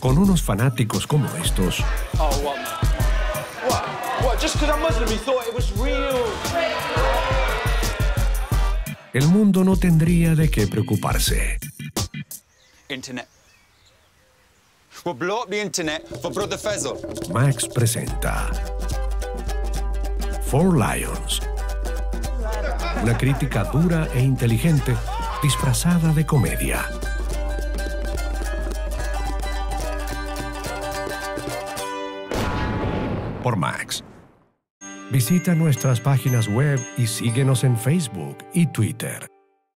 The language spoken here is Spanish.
Con unos fanáticos como estos, el mundo no tendría de qué preocuparse. Internet. We'll blow up the internet for Brother Fezzle. Max presenta Four Lions, una crítica dura e inteligente disfrazada de comedia. Por Max. Visita nuestras páginas web y síguenos en Facebook y Twitter.